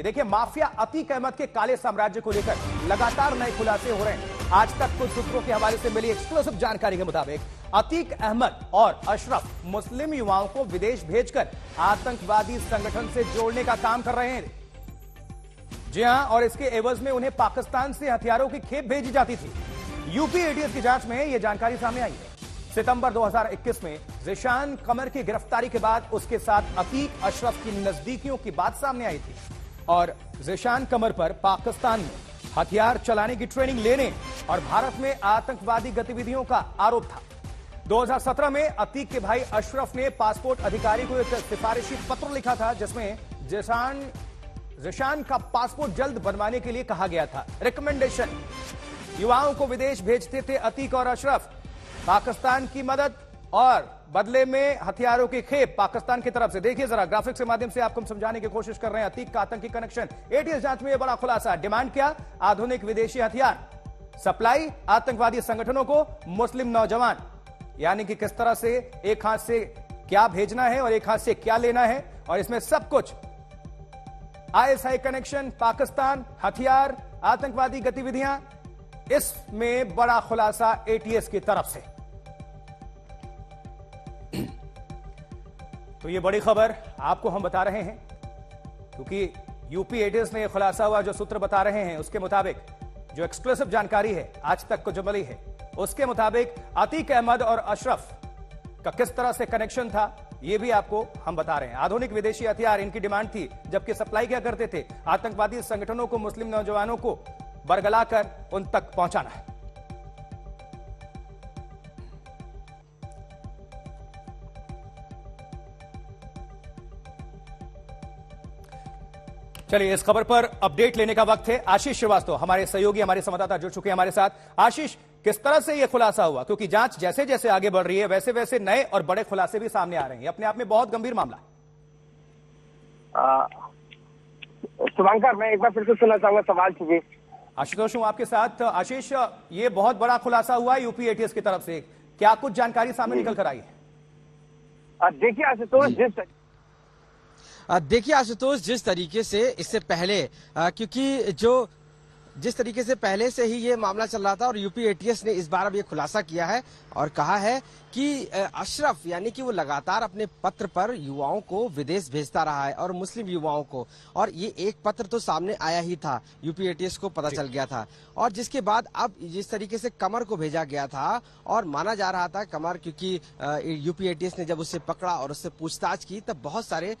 देखिए, माफिया अतीक अहमद के काले साम्राज्य को लेकर लगातार नए खुलासे हो रहे हैं। आज तक कुछ सूत्रों के हवाले से मिली एक्सक्लूसिव जानकारी के मुताबिक अतीक अहमद और अशरफ मुस्लिम युवाओं को विदेश भेजकर आतंकवादी संगठन से जोड़ने का काम कर रहे हैं। जी हां, और इसके एवज में उन्हें पाकिस्तान से हथियारों की खेप भेजी जाती थी। यूपी एटीएस की जांच में यह जानकारी सामने आई है। सितंबर 2021 में जेशान कमर की गिरफ्तारी के बाद उसके साथ अतीक अशरफ की नजदीकियों की बात सामने आई थी और जेशान कमर पर पाकिस्तान में हथियार चलाने की ट्रेनिंग लेने और भारत में आतंकवादी गतिविधियों का आरोप था। 2017 में अतीक के भाई अशरफ ने पासपोर्ट अधिकारी को एक सिफारिशी पत्र लिखा था जिसमें जेशान का पासपोर्ट जल्द बनवाने के लिए कहा गया था। रिकमेंडेशन, युवाओं को विदेश भेजते थे अतीक और अशरफ, पाकिस्तान की मदद और बदले में हथियारों की खेप पाकिस्तान की तरफ से। देखिए जरा, ग्राफिक्स के माध्यम से आपको हम समझाने की कोशिश कर रहे हैं अतीक का आतंकी कनेक्शन। एटीएस जांच में यह बड़ा खुलासा। डिमांड क्या? आधुनिक विदेशी हथियार सप्लाई, आतंकवादी संगठनों को मुस्लिम नौजवान, यानी कि किस तरह से एक हाथ से क्या भेजना है और एक हाथ से क्या लेना है, और इसमें सब कुछ ISI कनेक्शन, पाकिस्तान, हथियार, आतंकवादी गतिविधियां। इसमें बड़ा खुलासा एटीएस की तरफ से। तो ये बड़ी खबर आपको हम बता रहे हैं क्योंकि यूपी एटीएस ने खुलासा हुआ। जो सूत्र बता रहे हैं उसके मुताबिक, जो एक्सक्लूसिव जानकारी है आज तक को जो मिली है उसके मुताबिक, अतीक अहमद और अशरफ का किस तरह से कनेक्शन था ये भी आपको हम बता रहे हैं। आधुनिक विदेशी हथियार इनकी डिमांड थी, जबकि सप्लाई क्या करते थे? आतंकवादी संगठनों को मुस्लिम नौजवानों को बरगला कर उन तक पहुंचाना है। चलिए, इस खबर पर अपडेट लेने का वक्त है। आशीष श्रीवास्तव हमारे सहयोगी, हमारे संवाददाता जुड़ चुके हैं हमारे साथ। आशीष, किस तरह से यह खुलासा हुआ? क्योंकि जांच जैसे जैसे आगे बढ़ रही है वैसे वैसे नए और बड़े खुलासे भी सामने आ रहे हैं। अपने आप में बहुत गंभीर मामला। शुभंकर, मैं एक बार फिर से सुनना चाहूंगा सवाल कीजिए। आशुतोष हूँ आपके साथ। आशीष, ये बहुत बड़ा खुलासा हुआ यूपी एटीएस की तरफ से, क्या कुछ जानकारी सामने निकल कर आई है? देखिए आशुतोष, जिस तरीके से इससे पहले क्योंकि जिस तरीके से पहले से ही ये मामला चल रहा था और यूपी एटीएस ने इस बार अब ये खुलासा किया है और कहा है कि अशरफ यानी कि वो लगातार अपने पत्र पर युवाओं को विदेश भेजता रहा है और मुस्लिम युवाओं को, और ये एक पत्र तो सामने आया ही था, यूपी एटीएस को पता चल गया था। और जिसके बाद अब जिस तरीके से कमर को भेजा गया था और माना जा रहा था कमर, क्योंकि यूपी एटीएस ने जब उसे पकड़ा और उससे पूछताछ की तब बहुत सारे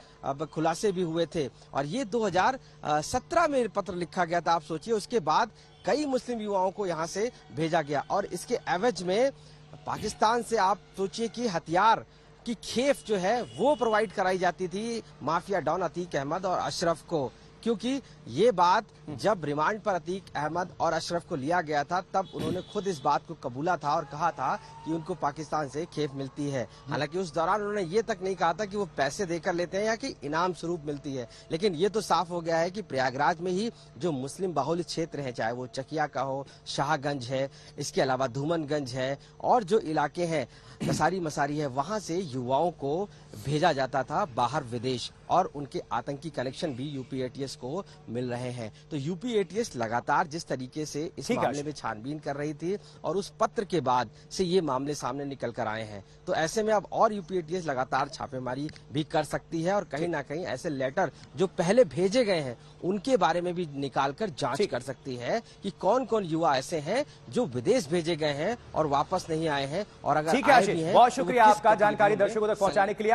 खुलासे भी हुए थे और ये 2017 में पत्र लिखा गया था। आप सोचिए, उसके बाद कई मुस्लिम युवाओं को यहां से भेजा गया और इसके एवज में पाकिस्तान से आप सोचिए कि हथियार की खेप जो है वो प्रोवाइड कराई जाती थी माफिया डॉन अतीक अहमद और अशरफ को। क्योंकि ये बात जब रिमांड पर अतीक अहमद और अशरफ को लिया गया था तब उन्होंने खुद इस बात को कबूला था और कहा था कि उनको पाकिस्तान से खेप मिलती है। हालांकि उस दौरान उन्होंने ये तक नहीं कहा था कि वो पैसे देकर लेते हैं या कि इनाम स्वरूप मिलती है। लेकिन ये तो साफ हो गया है कि प्रयागराज में ही जो मुस्लिम बाहुल्य क्षेत्र है, चाहे वो चकिया का हो, शाहगंज है, इसके अलावा धूमनगंज है और जो इलाके हैं कसारी मसारी है, वहां से युवाओं को भेजा जाता था बाहर विदेश और उनके आतंकी कनेक्शन भी यूपी एटीएस को मिल रहे हैं। तो यूपी एटीएस लगातार जिस तरीके से इस मामले में छानबीन कर रही थी और उस पत्र के बाद से ये मामले सामने निकल कर आए हैं। तो ऐसे में अब और यूपी एटीएस लगातार छापेमारी भी कर सकती है और कहीं ना कहीं ऐसे लेटर जो पहले भेजे गए हैं उनके बारे में भी निकालकर जांच कर सकती है कि कौन कौन युवा ऐसे हैं जो विदेश भेजे गए हैं और वापस नहीं आए हैं। और अगर, बहुत शुक्रिया आपका, जानकारी दर्शकों तक पहुंचाने के लिए।